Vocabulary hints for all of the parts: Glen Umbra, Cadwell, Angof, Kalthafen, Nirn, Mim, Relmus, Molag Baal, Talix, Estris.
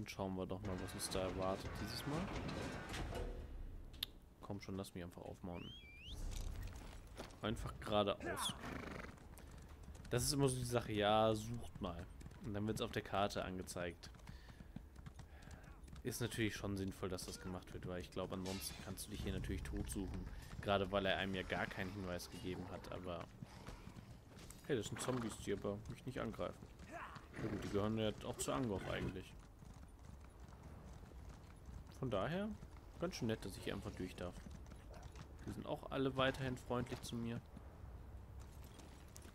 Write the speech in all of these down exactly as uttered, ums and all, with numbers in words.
Dann schauen wir doch mal, was uns da erwartet dieses Mal. Komm schon, lass mich einfach aufmachen. Einfach geradeaus. Das ist immer so die Sache, ja, sucht mal. Und dann wird es auf der Karte angezeigt. Ist natürlich schon sinnvoll, dass das gemacht wird, weil ich glaube, ansonsten kannst du dich hier natürlich tot suchen. Gerade weil er einem ja gar keinen Hinweis gegeben hat, aber... Hey, das sind Zombies, die aber mich nicht angreifen. Na gut, die gehören ja auch zu Angof eigentlich. Von daher, ganz schön nett, dass ich hier einfach durch darf. Die sind auch alle weiterhin freundlich zu mir.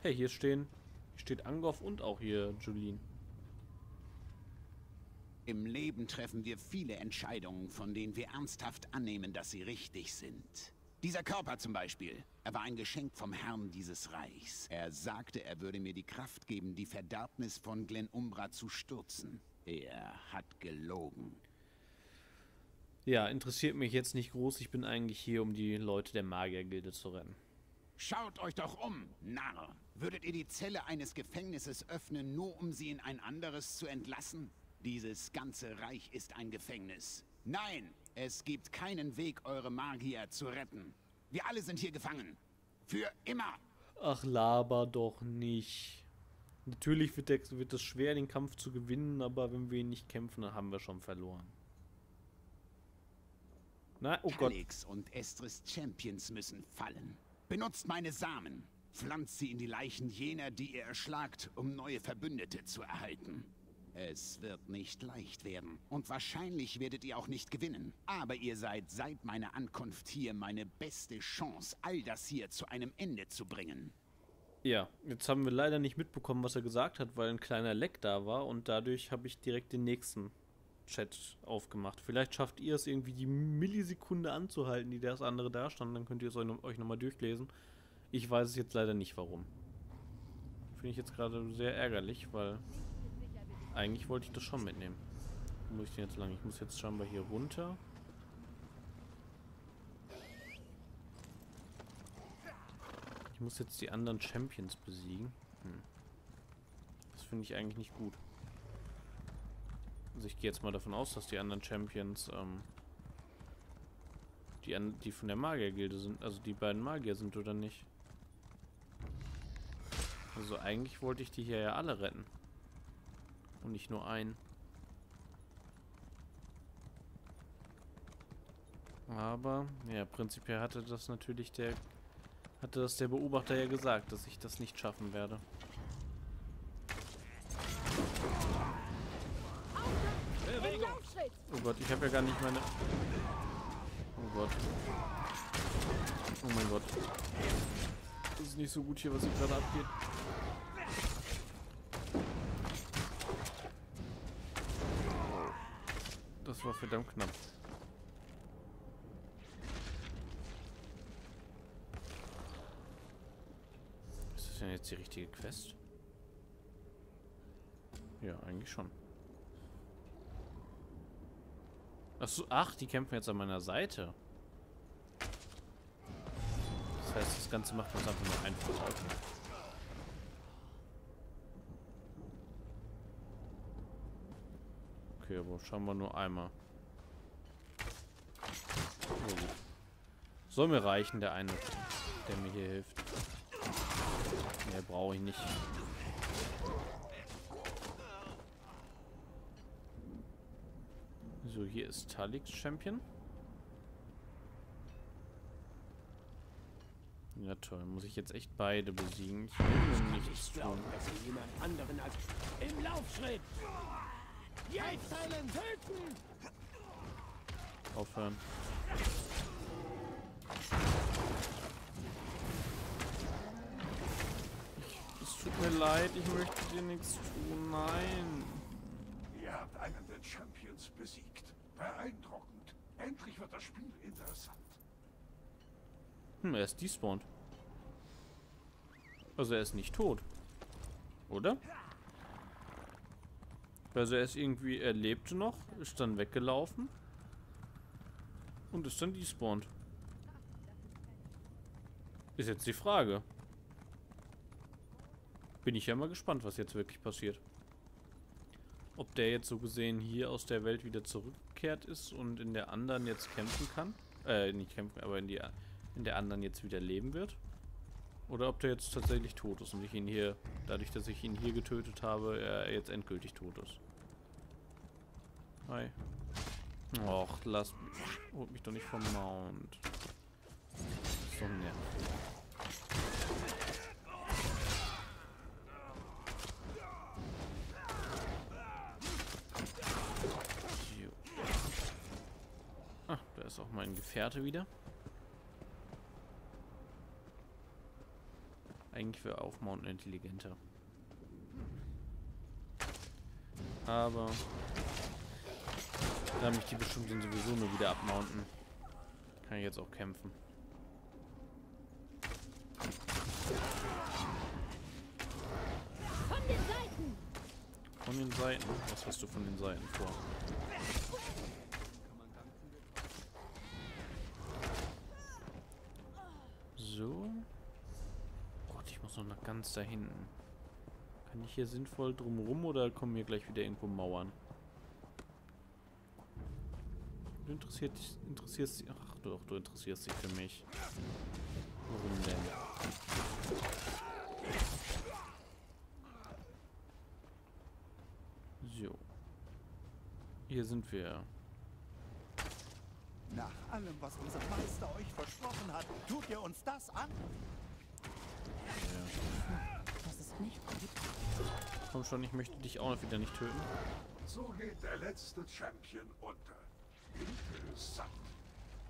Hey, hier stehen... Hier steht Angof und auch hier Julien. Im Leben treffen wir viele Entscheidungen, von denen wir ernsthaft annehmen, dass sie richtig sind. Dieser Körper zum Beispiel. Er war ein Geschenk vom Herrn dieses Reichs. Er sagte, er würde mir die Kraft geben, die Verderbnis von Glen Umbra zu stürzen. Er hat gelogen. Ja, interessiert mich jetzt nicht groß. Ich bin eigentlich hier, um die Leute der Magiergilde zu retten. Schaut euch doch um, Narr. Würdet ihr die Zelle eines Gefängnisses öffnen, nur um sie in ein anderes zu entlassen? Dieses ganze Reich ist ein Gefängnis. Nein, es gibt keinen Weg, eure Magier zu retten. Wir alle sind hier gefangen. Für immer. Ach, laber doch nicht. Natürlich wird, der, wird es schwer, den Kampf zu gewinnen, aber wenn wir ihn nicht kämpfen, dann haben wir schon verloren. Na, oh Gott. Talix und Estris Champions müssen fallen. Benutzt meine Samen. Pflanzt sie in die Leichen jener, die ihr erschlagt, um neue Verbündete zu erhalten. Es wird nicht leicht werden und wahrscheinlich werdet ihr auch nicht gewinnen. Aber ihr seid seit meiner Ankunft hier meine beste Chance, all das hier zu einem Ende zu bringen. Ja, jetzt haben wir leider nicht mitbekommen, was er gesagt hat, weil ein kleiner Leck da war und dadurch habe ich direkt den nächsten Chat aufgemacht. Vielleicht schafft ihr es irgendwie, die Millisekunde anzuhalten, die das andere da stand, dann könnt ihr es euch nochmal durchlesen. Ich weiß es jetzt leider nicht, warum. Finde ich jetzt gerade sehr ärgerlich, weil... Eigentlich wollte ich das schon mitnehmen. Wo muss ich denn jetzt lang? Ich muss jetzt scheinbar hier runter. Ich muss jetzt die anderen Champions besiegen. Hm. Das finde ich eigentlich nicht gut. Also ich gehe jetzt mal davon aus, dass die anderen Champions, ähm, die, an, die von der Magiergilde sind, also die beiden Magier sind, oder nicht? Also eigentlich wollte ich die hier ja alle retten. Und nicht nur ein. Aber, ja, prinzipiell hatte das natürlich der, hatte das der Beobachter ja gesagt, dass ich das nicht schaffen werde. Oh Gott, ich habe ja gar nicht meine... Oh Gott. Oh mein Gott. Das ist nicht so gut hier, was hier gerade abgeht. Das war verdammt knapp. Ist das denn jetzt die richtige Quest? Ja, eigentlich schon. Achso, ach, die kämpfen jetzt an meiner Seite. Das heißt, das Ganze macht uns einfach nur einfach auf. Okay, aber schauen wir nur einmal. Oh. Soll mir reichen, der eine, der mir hier hilft. Mehr brauche ich nicht. So, hier ist Talix Champion. Ja toll, muss ich jetzt echt beide besiegen. Ich will nur nichts tun. Im Laufschritt! Jetzt einen töten! Aufhören. Ich, es tut mir leid, ich möchte dir nichts tun. Nein. Ihr habt einen der Champions besiegt. Beeindruckend. Endlich wird das Spiel interessant. Hm, er ist despawned. Also er ist nicht tot. Oder? Also er ist irgendwie, er lebte noch, ist dann weggelaufen und ist dann despawned. Ist jetzt die Frage. Bin ich ja mal gespannt, was jetzt wirklich passiert. ob der jetzt so gesehen hier aus der Welt wieder zurückgekehrt ist und in der anderen jetzt kämpfen kann. Äh, nicht kämpfen, aber in, die, in der anderen jetzt wieder leben wird. Oder ob der jetzt tatsächlich tot ist und ich ihn hier, dadurch, dass ich ihn hier getötet habe, er jetzt endgültig tot ist. Hi. Och, lass mich. Holt mich doch nicht vom Mount. So, ne. Ah, da ist auch mein Gefährte wieder. Eigentlich wäre auch Mount intelligenter. Aber da mich die bestimmt sind sowieso nur wieder abmounten, kann ich jetzt auch kämpfen. Von den Seiten! Von den Seiten? Was hast du von den Seiten vor? So. Gott, ich muss noch nach ganz da hinten. Kann ich hier sinnvoll drumrum oder kommen hier gleich wieder irgendwo Mauern? Du interessierst, interessierst dich. Ach doch, du interessierst dich für mich. Warum denn? So. Hier sind wir. Nach allem, was unser Meister euch versprochen hat, tut ihr uns das an? Ja. Das ist nicht gut. Komm schon, ich möchte dich auch wieder nicht töten. So geht der letzte Champion unter. Interessant.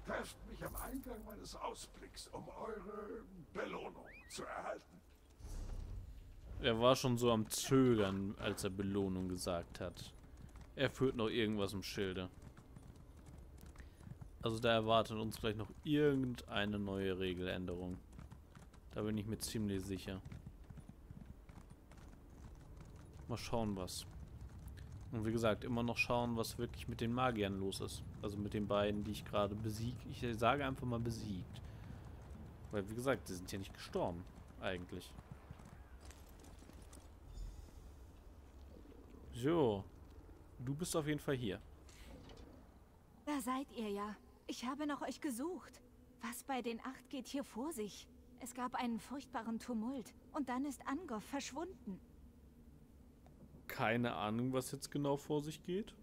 Trefft mich am Eingang meines Ausblicks, um eure Belohnung zu erhalten. Er war schon so am Zögern, als er Belohnung gesagt hat. Er führt noch irgendwas im Schilde. Also da erwartet uns gleich noch irgendeine neue Regeländerung. Da bin ich mir ziemlich sicher. Mal schauen, was. Und wie gesagt, immer noch schauen, was wirklich mit den Magiern los ist. Also mit den beiden, die ich gerade besiegt. Ich sage einfach mal besiegt. Weil, wie gesagt, sie sind ja nicht gestorben. Eigentlich. So. Du bist auf jeden Fall hier. Da seid ihr ja. Ich habe nach euch gesucht. Was bei den Acht geht hier vor sich? Es gab einen furchtbaren Tumult. Und dann ist Angof verschwunden. Keine Ahnung, was jetzt genau vor sich geht.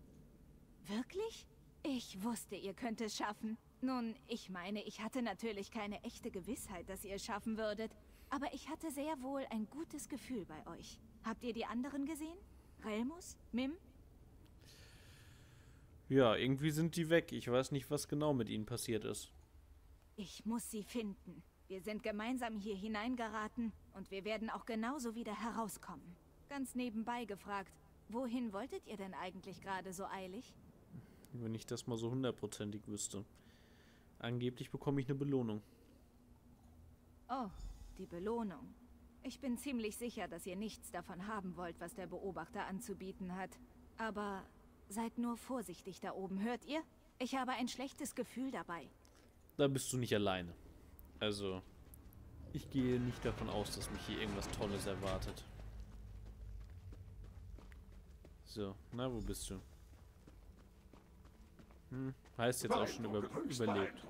Wirklich? Ich wusste, ihr könnt es schaffen. Nun, ich meine, ich hatte natürlich keine echte Gewissheit, dass ihr es schaffen würdet. Aber ich hatte sehr wohl ein gutes Gefühl bei euch. Habt ihr die anderen gesehen? Relmus? Mim? Ja, irgendwie sind die weg. Ich weiß nicht, was genau mit ihnen passiert ist. Ich muss sie finden. Wir sind gemeinsam hier hineingeraten und wir werden auch genauso wieder herauskommen. Ganz nebenbei gefragt, wohin wolltet ihr denn eigentlich gerade so eilig? Wenn ich das mal so hundertprozentig wüsste. Angeblich bekomme ich eine Belohnung. Oh, die Belohnung. Ich bin ziemlich sicher, dass ihr nichts davon haben wollt, was der Beobachter anzubieten hat. Aber seid nur vorsichtig da oben, hört ihr? Ich habe ein schlechtes Gefühl dabei. Da bist du nicht alleine. Also, ich gehe nicht davon aus, dass mich hier irgendwas Tolles erwartet. So, na, wo bist du? Hm, heißt jetzt auch schon über überlebt.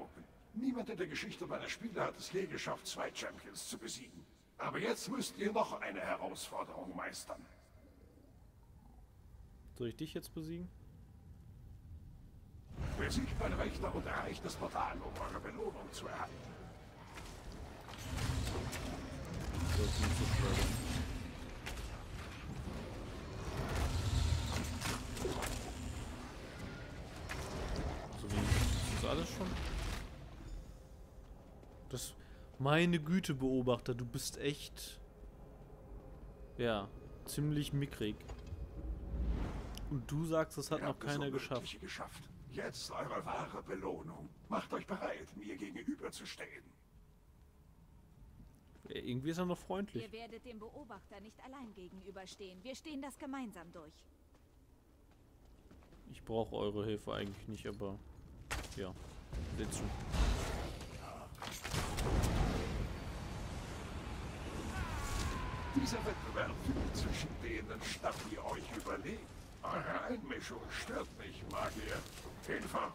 Niemand in der Geschichte meiner Spiele hat es je geschafft, zwei Champions zu besiegen. Aber jetzt müsst ihr noch eine Herausforderung meistern. Soll ich dich jetzt besiegen? Besiegt mein Rechner und erreicht das Portal, um eure Belohnung zu erhalten. Das ist nicht so schwer. Alles schon? Das... Meine Güte, Beobachter, du bist echt... Ja, ziemlich mickrig. Und du sagst, das hat noch keiner geschafft. geschafft. Jetzt eure wahre Belohnung. Macht euch bereit, mir gegenüberzustehen. Ja, irgendwie ist er noch freundlich. Ihr werdet dem Beobachter nicht allein gegenüberstehen. Wir stehen das gemeinsam durch. Ich brauche eure Hilfe eigentlich nicht, aber... Ja, seht zu. Dieser Wettbewerb zwischen denen statt, die euch überlebt, eure Beimischung stört mich, Magier. Hinfort.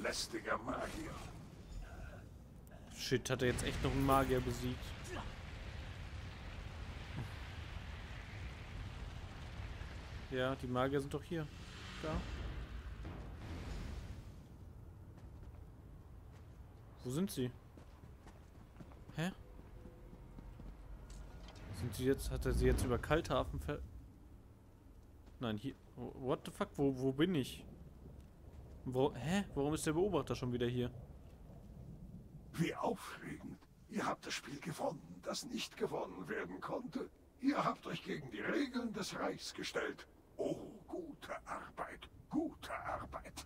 Lästiger Magier. Shit, hat er jetzt echt noch einen Magier besiegt. Ja, die Magier sind doch hier. Da. Wo sind sie? Hä? Sind sie jetzt... Hat er sie jetzt über Kalthafen ver... Nein, hier... What the fuck? Wo, wo bin ich? Wo, hä? Warum ist der Beobachter schon wieder hier? Wie aufregend. Ihr habt das Spiel gewonnen, das nicht gewonnen werden konnte. Ihr habt euch gegen die Regeln des Reichs gestellt. Oh, gute Arbeit. Gute Arbeit.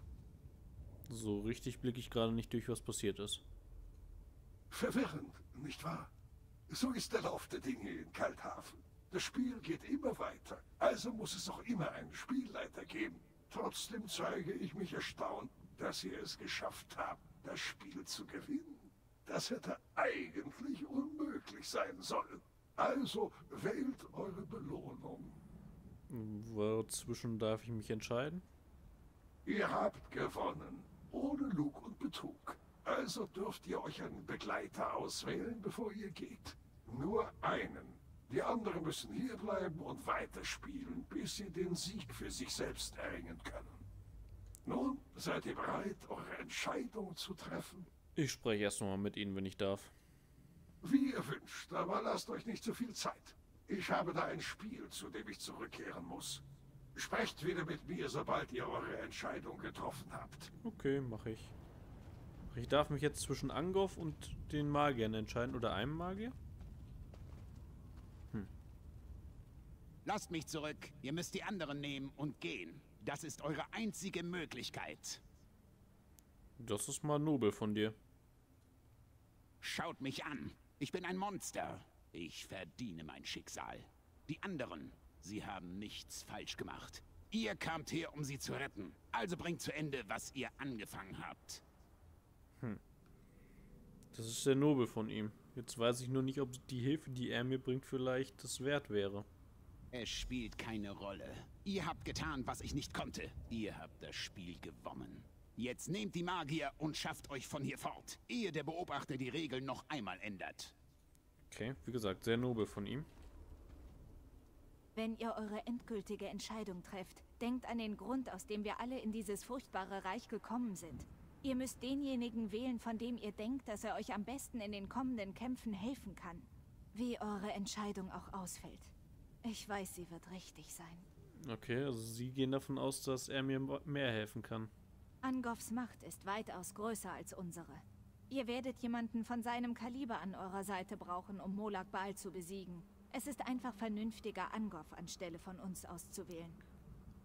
So richtig blicke ich gerade nicht durch, was passiert ist. Verwirrend, nicht wahr? So ist der Lauf der Dinge in Kalthafen. Das Spiel geht immer weiter, also muss es auch immer einen Spielleiter geben. Trotzdem zeige ich mich erstaunt, dass ihr es geschafft habt, das Spiel zu gewinnen. Das hätte eigentlich unmöglich sein sollen. Also wählt eure Belohnung. Wozwischen darf ich mich entscheiden? Ihr habt gewonnen, ohne Lug und Betrug. Also dürft ihr euch einen Begleiter auswählen, bevor ihr geht. Nur einen. Die anderen müssen hierbleiben und weiterspielen, bis sie den Sieg für sich selbst erringen können. Nun, seid ihr bereit, eure Entscheidung zu treffen? Ich spreche erst nochmal mit Ihnen, wenn ich darf. Wie ihr wünscht, aber lasst euch nicht zu viel Zeit. Ich habe da ein Spiel, zu dem ich zurückkehren muss. Sprecht wieder mit mir, sobald ihr eure Entscheidung getroffen habt. Okay, mache ich. Ich darf mich jetzt zwischen Angof und den Magiern entscheiden. Oder einem Magier? Hm. Lasst mich zurück. Ihr müsst die anderen nehmen und gehen. Das ist eure einzige Möglichkeit. Das ist mal nobel von dir. Schaut mich an. Ich bin ein Monster. Ich verdiene mein Schicksal. Die anderen, sie haben nichts falsch gemacht. Ihr kamt her, um sie zu retten. Also bringt zu Ende, was ihr angefangen habt. Hm. Das ist sehr nobel von ihm. Jetzt weiß ich nur nicht, ob die Hilfe, die er mir bringt, vielleicht das wert wäre. Es spielt keine Rolle. Ihr habt getan, was ich nicht konnte. Ihr habt das Spiel gewonnen. Jetzt nehmt die Magier und schafft euch von hier fort, ehe der Beobachter die Regeln noch einmal ändert. Okay, wie gesagt, sehr nobel von ihm. Wenn ihr eure endgültige Entscheidung trefft, denkt an den Grund, aus dem wir alle in dieses furchtbare Reich gekommen sind. Ihr müsst denjenigen wählen, von dem ihr denkt, dass er euch am besten in den kommenden Kämpfen helfen kann. Wie eure Entscheidung auch ausfällt. Ich weiß, sie wird richtig sein. Okay, also Sie gehen davon aus, dass er mir mehr helfen kann. Angofs Macht ist weitaus größer als unsere. Ihr werdet jemanden von seinem Kaliber an eurer Seite brauchen, um Molag Baal zu besiegen. Es ist einfach vernünftiger, Angof anstelle von uns auszuwählen.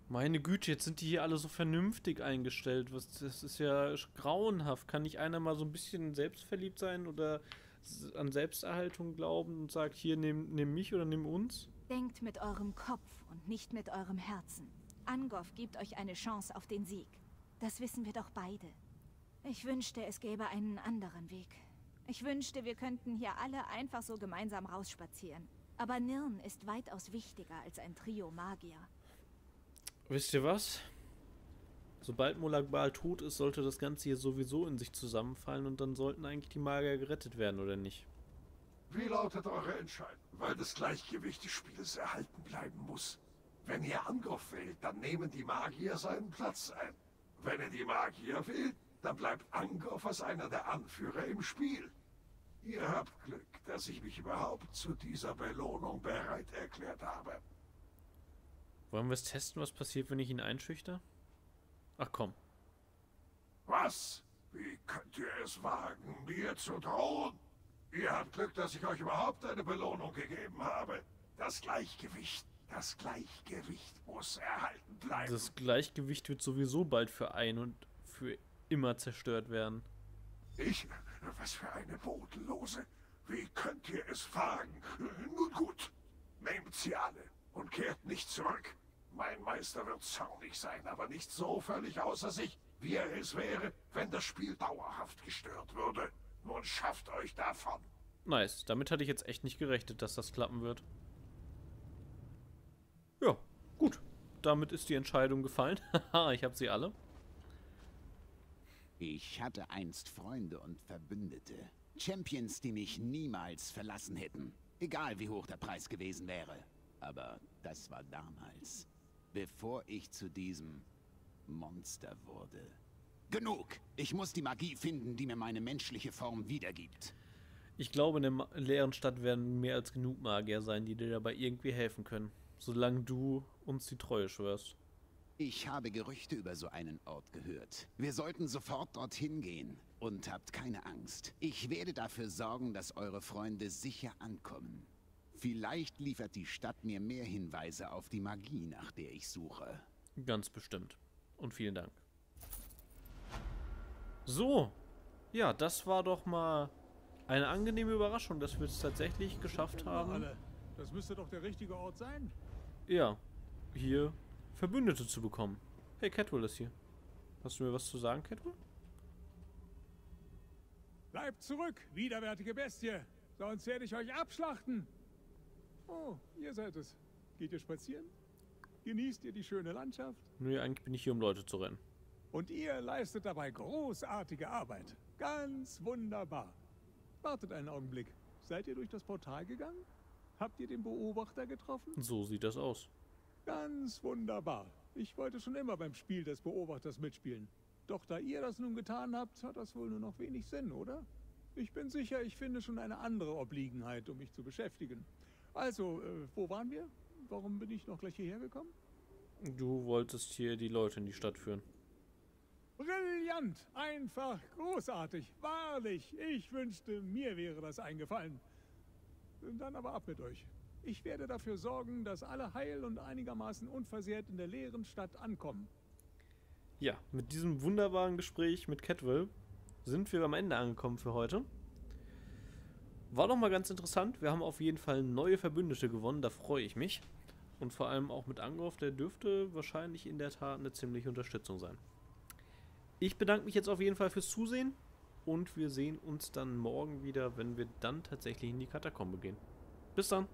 Meine Güte, jetzt sind die hier alle so vernünftig eingestellt. Was, das ist ja grauenhaft. Kann nicht einer mal so ein bisschen selbstverliebt sein oder an Selbsterhaltung glauben und sagt, hier, nimm, nimm mich oder nimm uns? Denkt mit eurem Kopf und nicht mit eurem Herzen. Angof gibt euch eine Chance auf den Sieg. Das wissen wir doch beide. Ich wünschte, es gäbe einen anderen Weg. Ich wünschte, wir könnten hier alle einfach so gemeinsam rausspazieren. Aber Nirn ist weitaus wichtiger als ein Trio Magier. Wisst ihr was? Sobald Molag Baal tot ist, sollte das Ganze hier sowieso in sich zusammenfallen und dann sollten eigentlich die Magier gerettet werden, oder nicht? Wie lautet eure Entscheidung? Weil das Gleichgewicht des Spiels erhalten bleiben muss. Wenn ihr Angriff wählt, dann nehmen die Magier seinen Platz ein. Wenn ihr die Magier wählt, dann bleibt Angriff als einer der Anführer im Spiel. Ihr habt Glück, dass ich mich überhaupt zu dieser Belohnung bereit erklärt habe. Wollen wir es testen, was passiert, wenn ich ihn einschüchter? Ach komm. Was? Wie könnt ihr es wagen, mir zu drohen? Ihr habt Glück, dass ich euch überhaupt eine Belohnung gegeben habe. Das Gleichgewicht, das Gleichgewicht muss erhalten bleiben. Das Gleichgewicht wird sowieso bald für ein und für immer zerstört werden. Ich? Was für eine Bodenlose. Wie könnt ihr es wagen? Nun gut, nehmt sie alle und kehrt nicht zurück. Mein Meister wird zornig sein, aber nicht so völlig außer sich, wie er es wäre, wenn das Spiel dauerhaft gestört würde. Nun schafft euch davon. Nice, damit hatte ich jetzt echt nicht gerechnet, dass das klappen wird. Ja, gut. damit ist die Entscheidung gefallen. Haha, ich habe sie alle. Ich hatte einst Freunde und Verbündete. Champions, die mich niemals verlassen hätten. Egal wie hoch der Preis gewesen wäre. Aber das war damals. Bevor ich zu diesem Monster wurde. Genug! Ich muss die Magie finden, die mir meine menschliche Form wiedergibt. Ich glaube, in der leeren Stadt werden mehr als genug Magier sein, die dir dabei irgendwie helfen können. Solange du uns die Treue schwörst. Ich habe Gerüchte über so einen Ort gehört. Wir sollten sofort dorthin gehen. Und habt keine Angst. Ich werde dafür sorgen, dass eure Freunde sicher ankommen. Vielleicht liefert die Stadt mir mehr Hinweise auf die Magie, nach der ich suche. Ganz bestimmt. Und vielen Dank. So. Ja, das war doch mal eine angenehme Überraschung, dass wir es tatsächlich geschafft haben. Das müsste doch der richtige Ort sein. Ja. Hier Verbündete zu bekommen. Hey, Cadwell ist hier. Hast du mir was zu sagen, Cadwell? Bleibt zurück, widerwärtige Bestie. Sonst werde ich euch abschlachten. Oh, ihr seid es. Geht ihr spazieren? Genießt ihr die schöne Landschaft? Nee, eigentlich bin ich hier, um Leute zu rennen. Und ihr leistet dabei großartige Arbeit. Ganz wunderbar. Wartet einen Augenblick. Seid ihr durch das Portal gegangen? Habt ihr den Beobachter getroffen? So sieht das aus. Ganz wunderbar. Ich wollte schon immer beim Spiel des Beobachters mitspielen. Doch da ihr das nun getan habt, hat das wohl nur noch wenig Sinn, oder? Ich bin sicher, ich finde schon eine andere Obliegenheit, um mich zu beschäftigen. Also, äh, wo waren wir? Warum bin ich noch gleich hierher gekommen? Du wolltest hier die Leute in die Stadt führen. Brillant! Einfach großartig! Wahrlich! Ich wünschte, mir wäre das eingefallen. Dann aber ab mit euch. Ich werde dafür sorgen, dass alle heil und einigermaßen unversehrt in der leeren Stadt ankommen. Ja, mit diesem wunderbaren Gespräch mit Cadwell sind wir am Ende angekommen für heute. War doch mal ganz interessant. Wir haben auf jeden Fall neue Verbündete gewonnen, da freue ich mich. Und vor allem auch mit Angof, der dürfte wahrscheinlich in der Tat eine ziemliche Unterstützung sein. Ich bedanke mich jetzt auf jeden Fall fürs Zusehen und wir sehen uns dann morgen wieder, wenn wir dann tatsächlich in die Katakombe gehen. Bis dann!